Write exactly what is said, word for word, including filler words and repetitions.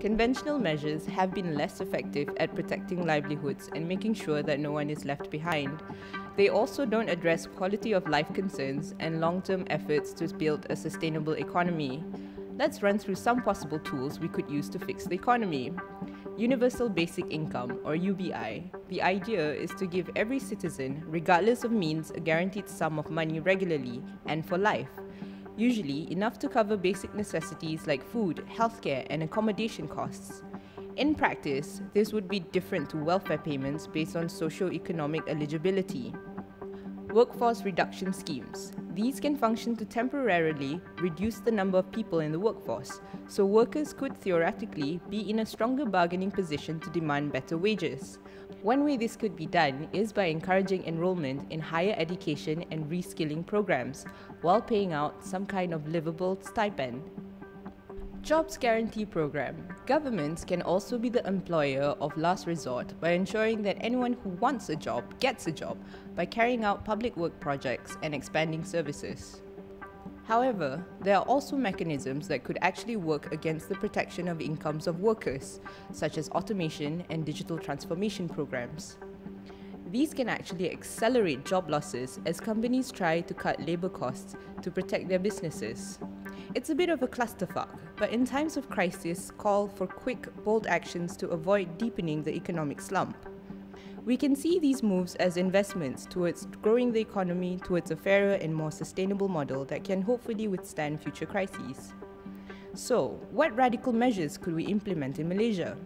Conventional measures have been less effective at protecting livelihoods and making sure that no one is left behind. They also don't address quality of life concerns and long-term efforts to build a sustainable economy. Let's run through some possible tools we could use to fix the economy. Universal Basic Income, or U B I. The idea is to give every citizen, regardless of means, a guaranteed sum of money regularly and for life. Usually enough to cover basic necessities like food, healthcare, and accommodation costs. In practice, this would be different to welfare payments based on socio-economic eligibility. Workforce reduction schemes. These can function to temporarily reduce the number of people in the workforce, so workers could theoretically be in a stronger bargaining position to demand better wages. One way this could be done is by encouraging enrollment in higher education and reskilling programs, while paying out some kind of livable stipend. Jobs Guarantee Program. Governments can also be the employer of last resort by ensuring that anyone who wants a job gets a job by carrying out public work projects and expanding services. However, there are also mechanisms that could actually work against the protection of incomes of workers, such as automation and digital transformation programs. These can actually accelerate job losses as companies try to cut labor costs to protect their businesses. It's a bit of a clusterfuck, but in times of crisis, call for quick, bold actions to avoid deepening the economic slump. We can see these moves as investments towards growing the economy towards a fairer and more sustainable model that can hopefully withstand future crises. So, what radical measures could we implement in Malaysia?